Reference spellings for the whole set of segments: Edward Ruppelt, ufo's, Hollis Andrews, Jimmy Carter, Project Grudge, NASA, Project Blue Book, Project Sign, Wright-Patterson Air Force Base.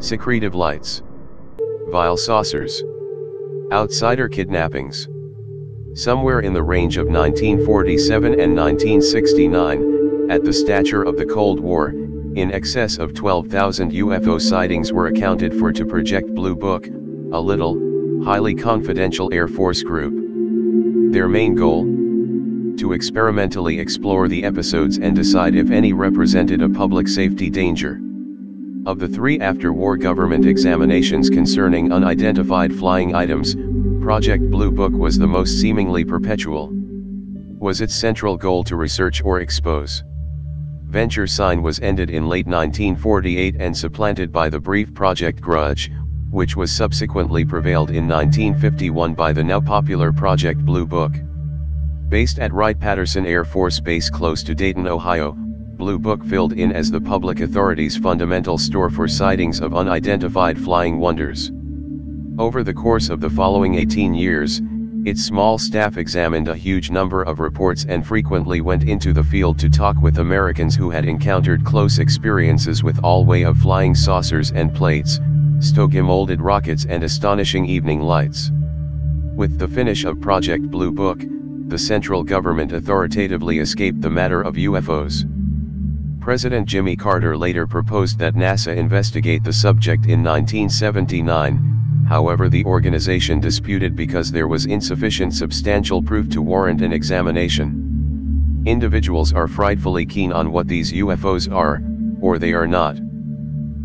Secretive lights. Vile saucers. Outsider kidnappings. Somewhere in the range of 1947 and 1969, at the stature of the Cold War, in excess of 12,000 UFO sightings were accounted for to Project Blue Book, a little, highly confidential Air Force group. Their main goal? To experimentally explore the episodes and decide if any represented a public safety danger. Of the three after-war government examinations concerning unidentified flying items, Project Blue Book was the most seemingly perpetual. Was its central goal to research or expose? Venture Sign was ended in late 1948 and supplanted by the brief Project Grudge, which was subsequently prevailed in 1951 by the now popular Project Blue Book. Based at Wright-Patterson Air Force Base close to Dayton, Ohio, Blue Book filled in as the public authorities' fundamental store for sightings of unidentified flying wonders. Over the course of the following 18 years, its small staff examined a huge number of reports and frequently went into the field to talk with Americans who had encountered close experiences with all way of flying saucers and plates, stoga-molded rockets and astonishing evening lights. With the finish of Project Blue Book, the central government authoritatively escaped the matter of UFOs. President Jimmy Carter later proposed that NASA investigate the subject in 1979, however the organization disputed because there was insufficient substantial proof to warrant an examination. Individuals are frightfully keen on what these UFOs are, or they are not.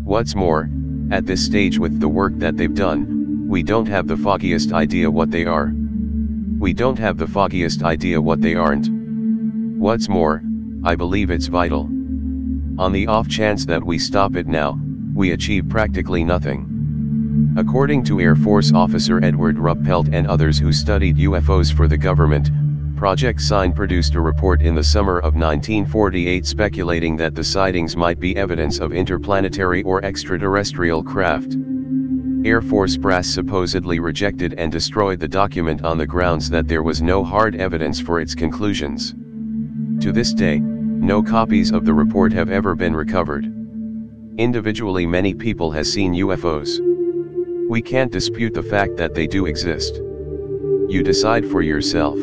What's more, at this stage with the work that they've done, we don't have the foggiest idea what they are. We don't have the foggiest idea what they aren't. What's more, I believe it's vital. On the off chance that we stop it now, we achieve practically nothing. According to Air Force officer Edward Ruppelt and others who studied UFOs for the government, Project Sign produced a report in the summer of 1948 speculating that the sightings might be evidence of interplanetary or extraterrestrial craft. Air Force brass supposedly rejected and destroyed the document on the grounds that there was no hard evidence for its conclusions. To this day, no copies of the report have ever been recovered. Individually, many people have seen UFOs. We can't dispute the fact that they do exist. You decide for yourself.